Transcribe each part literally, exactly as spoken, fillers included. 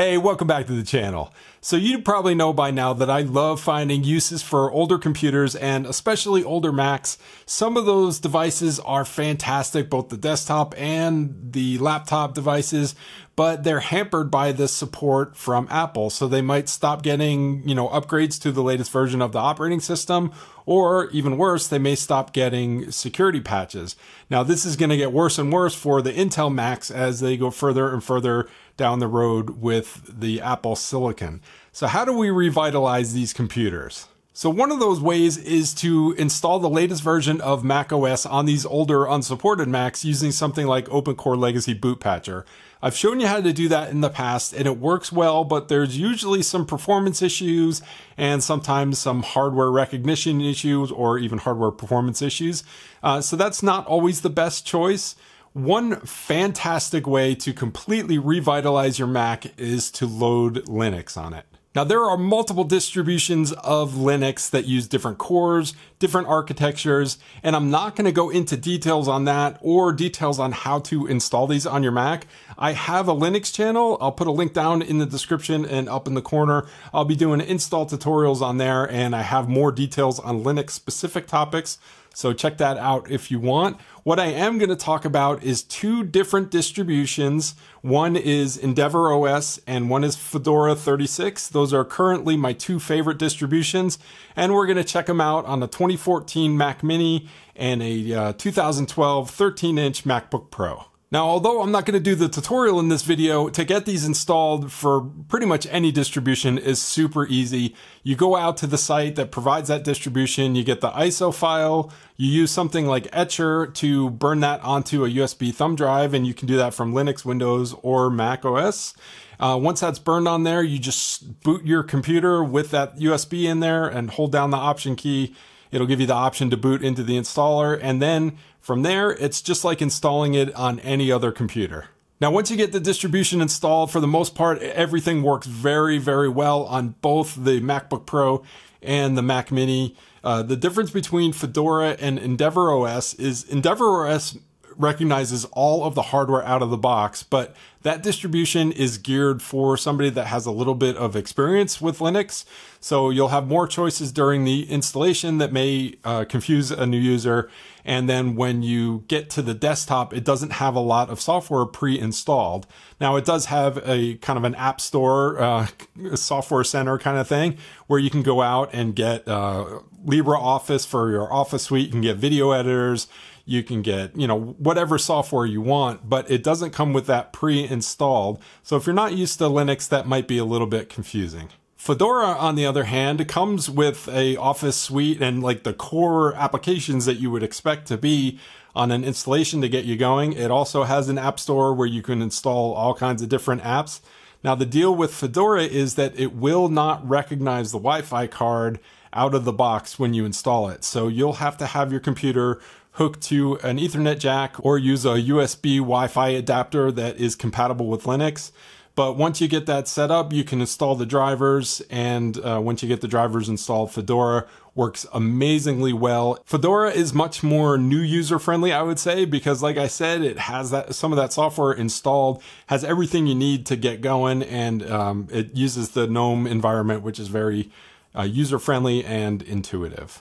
Hey, welcome back to the channel. So you probably know by now that I love finding uses for older computers and especially older Macs. Some of those devices are fantastic, both the desktop and the laptop devices, but they're hampered by this support from Apple. So they might stop getting, you know, upgrades to the latest version of the operating system, or even worse, they may stop getting security patches. Now this is going to get worse and worse for the Intel Macs as they go further and further down the road with the Apple silicon. So how do we revitalize these computers? So one of those ways is to install the latest version of macOS on these older unsupported Macs using something like OpenCore Legacy Boot Patcher. I've shown you how to do that in the past and it works well, but there's usually some performance issues and sometimes some hardware recognition issues or even hardware performance issues. Uh, so that's not always the best choice. One fantastic way to completely revitalize your Mac is to load Linux on it. Now there are multiple distributions of Linux that use different cores, different architectures, and I'm not going to go into details on that or details on how to install these on your Mac. I have a Linux channel. I'll put a link down in the description and up in the corner. I'll be doing install tutorials on there and I have more details on Linux specific topics. So check that out if you want. What I am going to talk about is two different distributions. One is EndeavourOS and one is Fedora thirty-six. Those are currently my two favorite distributions. And we're going to check them out on a twenty fourteen Mac Mini and a uh, two thousand twelve thirteen inch MacBook Pro. Now, although I'm not going to do the tutorial in this video, to get these installed for pretty much any distribution is super easy. You go out to the site that provides that distribution, you get the I S O file, you use something like Etcher to burn that onto a U S B thumb drive, and you can do that from Linux, Windows, or Mac O S. Uh, once that's burned on there, you just boot your computer with that U S B in there and hold down the Option key. It'll give you the option to boot into the installer, and then from there, it's just like installing it on any other computer. Now, once you get the distribution installed, for the most part, everything works very, very well on both the MacBook Pro and the Mac Mini. Uh, the difference between Fedora and EndeavourOS is EndeavourOS recognizes all of the hardware out of the box, but that distribution is geared for somebody that has a little bit of experience with Linux. So you'll have more choices during the installation that may uh, confuse a new user. And then when you get to the desktop, it doesn't have a lot of software pre-installed. Now it does have a kind of an app store, uh, software center kind of thing where you can go out and get uh, LibreOffice for your office suite. You can get video editors. You can get, you know, whatever software you want, but it doesn't come with that pre-installed. So if you're not used to Linux, that might be a little bit confusing. Fedora, on the other hand, comes with a office suite and like the core applications that you would expect to be on an installation to get you going. It also has an app store where you can install all kinds of different apps. Now the deal with Fedora is that it will not recognize the Wi-Fi card out of the box when you install it. So you'll have to have your computer hook to an Ethernet jack or use a U S B Wi-Fi adapter that is compatible with Linux. But once you get that set up, you can install the drivers. And uh, once you get the drivers installed, Fedora works amazingly well. Fedora is much more new user friendly, I would say, because like I said, it has that some of that software installed, has everything you need to get going. And um, it uses the GNOME environment, which is very uh, user friendly and intuitive.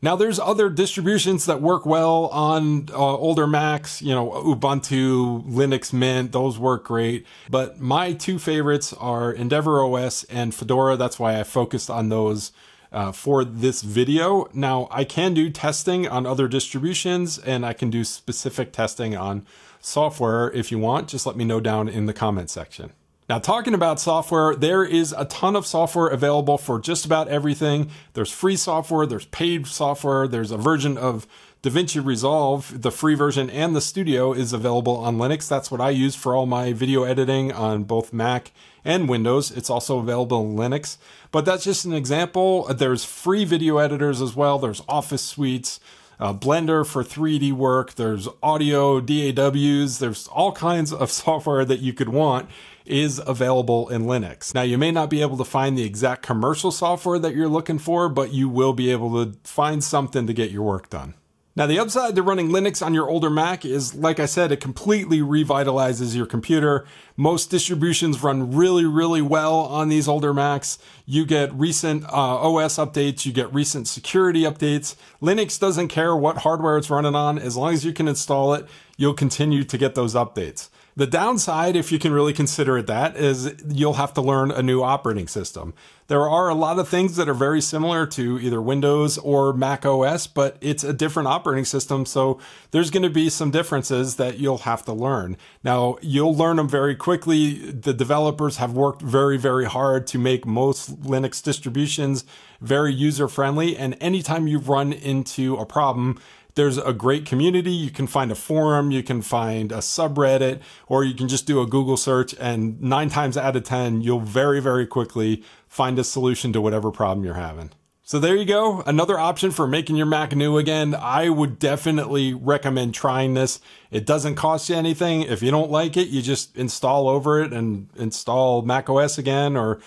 Now there's other distributions that work well on uh, older Macs, you know, Ubuntu, Linux Mint, those work great. But my two favorites are EndeavourOS and Fedora. That's why I focused on those uh, for this video. Now I can do testing on other distributions and I can do specific testing on software if you want. Just let me know down in the comment section. Now, talking about software, there is a ton of software available for just about everything. There's free software, there's paid software, there's a version of DaVinci Resolve, the free version and the studio is available on Linux. That's what I use for all my video editing on both Mac and Windows. It's also available in Linux, but that's just an example. There's free video editors as well. There's office suites, Uh, Blender for three D work, there's audio, D A Ws, there's all kinds of software that you could want is available in Linux. Now, you may not be able to find the exact commercial software that you're looking for, but you will be able to find something to get your work done. Now, the upside to running Linux on your older Mac is, like I said, it completely revitalizes your computer. Most distributions run really, really well on these older Macs. You get recent uh, O S updates, you get recent security updates. Linux doesn't care what hardware it's running on. As long as you can install it, you'll continue to get those updates. The downside, if you can really consider it that, is you'll have to learn a new operating system. There are a lot of things that are very similar to either Windows or Mac O S, but it's a different operating system, so there's going to be some differences that you'll have to learn. Now, you'll learn them very quickly. The developers have worked very, very hard to make most Linux distributions very user-friendly, and anytime you run into a problem, there's a great community. You can find a forum, you can find a subreddit, or you can just do a Google search, and nine times out of ten, you'll very, very quickly find a solution to whatever problem you're having. So there you go, another option for making your Mac new again. I would definitely recommend trying this. It doesn't cost you anything. If you don't like it, you just install over it and install macOS again, or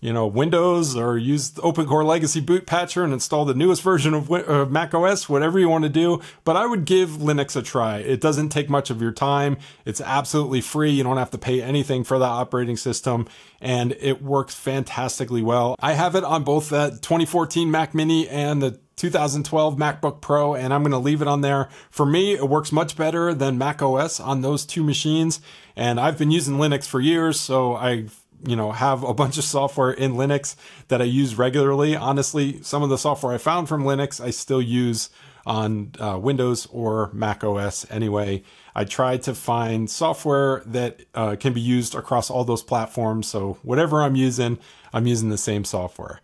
you know, Windows, or use OpenCore Legacy Boot Patcher and install the newest version of uh, macOS, whatever you want to do. But I would give Linux a try. It doesn't take much of your time. It's absolutely free. You don't have to pay anything for the operating system, and it works fantastically well. I have it on both the twenty fourteen Mac Mini and the two thousand twelve MacBook Pro, and I'm going to leave it on there. For me, it works much better than macOS on those two machines, and I've been using Linux for years, so I've you know, have a bunch of software in Linux that I use regularly. Honestly, some of the software I found from Linux, I still use on uh, Windows or Mac O S anyway. I try to find software that uh, can be used across all those platforms. So whatever I'm using, I'm using the same software.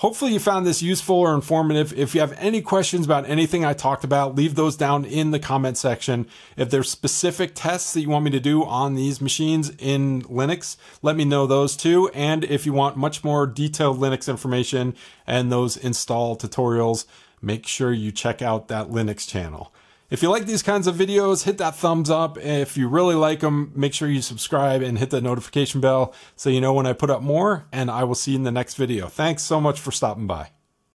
Hopefully you found this useful or informative. If you have any questions about anything I talked about, leave those down in the comment section. If there's specific tests that you want me to do on these machines in Linux, let me know those too. And if you want much more detailed Linux information and those install tutorials, make sure you check out that Linux channel. If you like these kinds of videos, hit that thumbs up. If you really like them, make sure you subscribe and hit the notification bell so you know when I put up more, and I will see you in the next video. Thanks so much for stopping by.